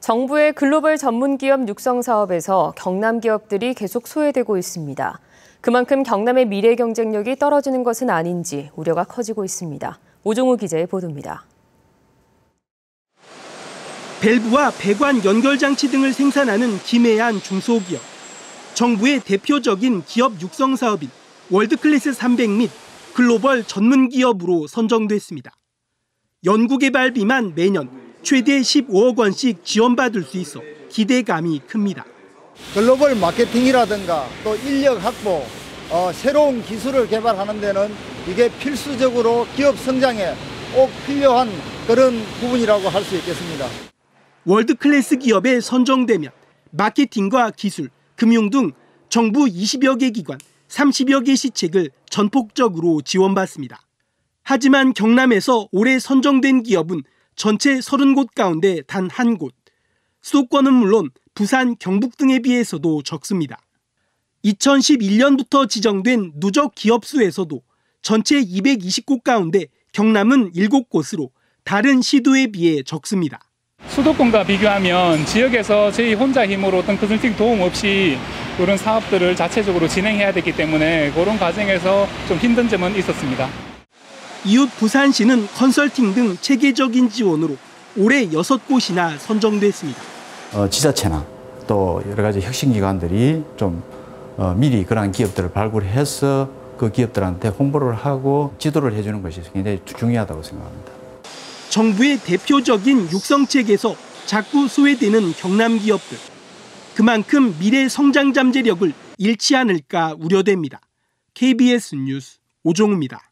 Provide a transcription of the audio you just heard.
정부의 글로벌 전문기업 육성 사업에서 경남 기업들이 계속 소외되고 있습니다. 그만큼 경남의 미래 경쟁력이 떨어지는 것은 아닌지 우려가 커지고 있습니다. 오종우 기자의 보도입니다. 밸브와 배관 연결장치 등을 생산하는 김해안 중소기업. 정부의 대표적인 기업 육성 사업인 월드클래스 300 및 글로벌 전문기업으로 선정됐습니다. 연구개발비만 매년 최대 15억 원씩 지원받을 수 있어 기대감이 큽니다. 글로벌 마케팅이라든가 또 인력 확보, 새로운 기술을 개발하는 데는 이게 필수적으로 기업 성장에 꼭 필요한 그런 부분이라고 할 수 있겠습니다. 월드클래스 기업에 선정되면 마케팅과 기술, 금융 등 정부 20여 개 기관, 30여 개 시책을 전폭적으로 지원받습니다. 하지만 경남에서 올해 선정된 기업은 전체 30곳 가운데 단 한 곳, 수도권은 물론 부산, 경북 등에 비해서도 적습니다. 2011년부터 지정된 누적 기업 수에서도 전체 220곳 가운데 경남은 7곳으로 다른 시도에 비해 적습니다. 수도권과 비교하면 지역에서 저희 혼자 힘으로 어떤 컨설팅 도움 없이 이런 사업들을 자체적으로 진행해야 되기 때문에 그런 과정에서 좀 힘든 점은 있었습니다. 이웃 부산시는 컨설팅 등 체계적인 지원으로 올해 6곳이나 선정됐습니다. 지자체나 또 여러 가지 혁신기관들이 좀 미리 그러한 기업들을 발굴해서 그 기업들한테 홍보를 하고 지도를 해주는 것이 굉장히 중요하다고 생각합니다. 정부의 대표적인 육성책에서 자꾸 소외되는 경남 기업들. 그만큼 미래 성장 잠재력을 잃지 않을까 우려됩니다. KBS 뉴스 오종우입니다.